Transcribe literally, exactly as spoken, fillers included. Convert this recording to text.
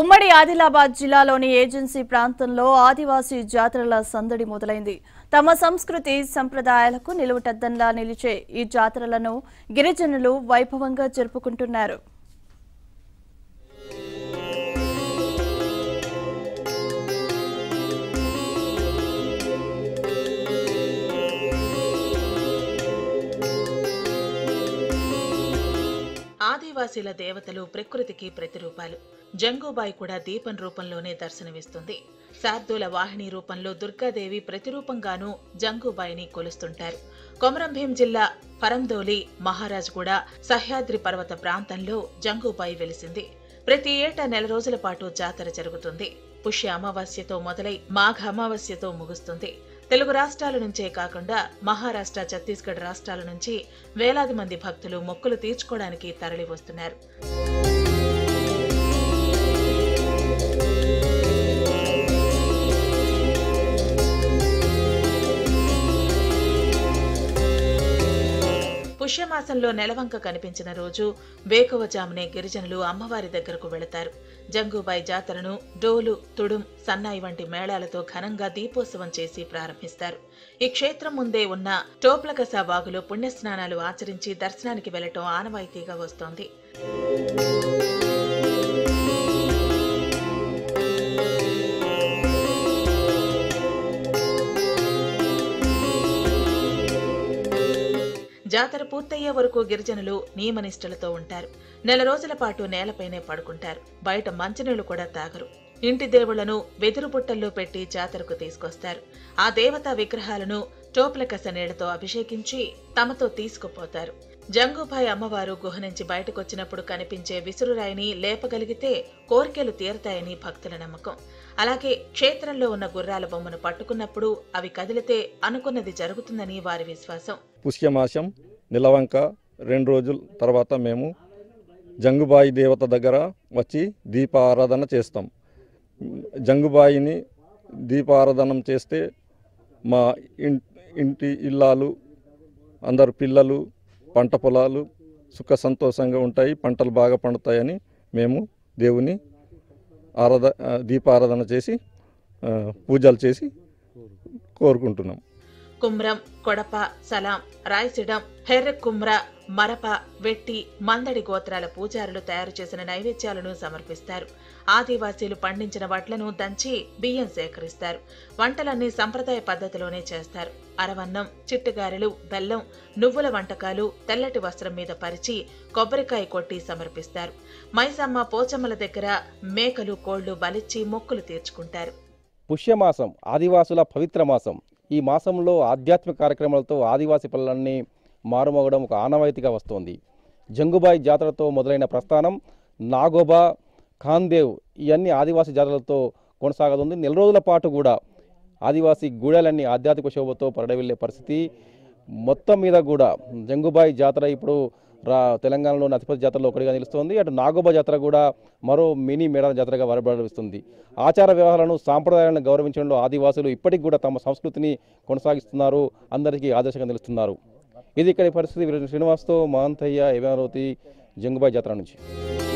ఉమ్మడి ఆదిలాబాద్ జిల్లాలోని ఏజెన్సీ ప్రాంతంలో ఆదివాసీ జాతరల సందడి మొదలైంది. తమ సంస్కృతి సంప్రదాయాలకు నిలువుటద్దన్లా నిలిచే ఈ జాతరలను గిరిజనులు వైభవంగా జరుపుకుంటున్నారు. ఆదివాసీల దేవతలు ప్రకృతికి ప్రతిరూపాలు. జంగూబాయి కూడా దీపం రూపంలోనే దర్శనమిస్తుంది. శార్దూల వాహిని రూపంలో దుర్గాదేవి ప్రతిరూపంగానూ జంగూబాయిని కొలుస్తుంటారు. కొమరంభీం జిల్లా పరందోలి మహారాజ్ కూడా సహ్యాద్రి పర్వత ప్రాంతంలో జంగూబాయి వెలిసింది. ప్రతి ఏటా నెల రోజుల పాటు జాతర జరుగుతుంది. పుష్య అమావాస్యతో మొదలై మాఘ అమావాస్యతో ముగుస్తుంది. తెలుగు రాష్ట్రాల నుంచే కాకుండా మహారాష్ట్ర, ఛత్తీస్గఢ్ రాష్ట్రాల నుంచి వేలాది మంది భక్తులు మొక్కులు తీర్చుకోవడానికి తరలి వస్తున్నారు. పుష్యమాసంలో నెలవంక కనిపించిన రోజు వేకువజామునే గిరిజనులు అమ్మవారి దగ్గరకు వెళతారు. జంగూబాయి జాతరను డోలు, తుడుం, సన్నాయి వంటి మేళాలతో ఘనంగా దీపోత్సవం చేసి ప్రారంభిస్తారు. ఈ క్షేత్రం ముందే ఉన్న టోప్లకసా వాగులో పుణ్యస్నానాలు ఆచరించి దర్శనానికి వెళ్లటం ఆనవాయితీగా వస్తోంది. జాతర పూర్తయ్యే వరకు గిరిజనులు నియమనిష్టలతో ఉంటారు. నెల రోజుల పాటు నేలపైనే పడుకుంటారు. బయట మంచినీళ్లు కూడా తాగరు. ఇంటి దేవుళ్లను వెదురు బుట్టల్లో పెట్టి జాతరకు తీసుకొస్తారు. ఆ దేవతా విగ్రహాలను టోప్లకస నీళ్లతో అభిషేకించి తమతో తీసుకుపోతారు. జంగూబాయి అమ్మవారు గుహ నుంచి బయటకొచ్చినప్పుడు కనిపించే విసురురాయిని లేపగలిగితే కోర్కెలు తీరతాయని భక్తుల నమ్మకం. అలాగే క్షేత్రంలో ఉన్న గుర్రాల బొమ్మను పట్టుకున్నప్పుడు అవి కదిలితే అనుకున్నది జరుగుతుందని వారి విశ్వాసం. పుష్యమాసం నిలవంక రెండు రోజుల తర్వాత మేము జంగూబాయి దేవత దగ్గర వచ్చి దీపారాధన చేస్తాం. జంగూబాయిని దీపారాధన చేస్తే మా ఇంటి ఇల్లాలు, అందరు పిల్లలు, పంట పొలాలు సుఖ సంతోషంగా ఉంటాయి, పంటలు బాగా పండుతాయని మేము దేవుని ఆరాధ దీపారాధన చేసి పూజలు చేసి కోరుకుంటున్నాం. కుమ్రం, కొడప, సలాం, రాయసిడం, హెర్ర కుమ్ర, మరప, వెట్టి, మందడి గోత్రాల పూజారులు తయారు చేసిన నైవేద్యాలను సమర్పిస్తారు. ఆదివాసీలు పండించిన వడ్లను దంచి బియ్యం సేకరిస్తారు. వంటలన్నీ సంప్రదాయ పద్ధతిలోనే చేస్తారు. అరవన్నం, చిట్టుగారెలు, బెల్లం, నువ్వుల వంటకాలు తెల్లటి వస్త్రం మీద పరిచి కొబ్బరికాయ కొట్టి సమర్పిస్తారు. మైసమ్మ, పోచమ్మల దగ్గర మేకలు, కోళ్లు బలిచ్చి మొక్కులు తీర్చుకుంటారు. పుష్యమాసం ఆదివాసుల పవిత్ర మాసం. ఈ మాసంలో ఆధ్యాత్మిక కార్యక్రమాలతో ఆదివాసీ పిల్లలన్నీ మారుమోగడం ఒక ఆనవాయితీగా వస్తోంది. జంగూబాయి జాతరతో మొదలైన ప్రస్థానం నాగోబా, ఖాన్దేవ్ ఇవన్నీ ఆదివాసీ జాతరలతో కొనసాగుతుంది. నెల రోజుల పాటు కూడా ఆదివాసీ గూడాలన్నీ ఆధ్యాత్మిక శోభతో పరడవెళ్లే పరిస్థితి. మొత్తం మీద కూడా జంగూబాయి జాతర ఇప్పుడు రా తెలంగాణలోని అతిపెద్ద జాతరలో ఒకటిగా నిలుస్తోంది. అటు నాగోబా జాతర కూడా మరో మినీ మేడాల జాతరగా వరబడిస్తుంది. ఆచార వ్యవహారాలను, సాంప్రదాయాలను గౌరవించడంలో ఆదివాసులు ఇప్పటికి కూడా తమ సంస్కృతిని కొనసాగిస్తున్నారు, అందరికీ ఆదర్శంగా నిలుస్తున్నారు. ఇది ఇక్కడి పరిస్థితి. శ్రీనివాస్తో మహంతయ్య, ఏవనోతి, జంగూబాయి జాతర నుంచి.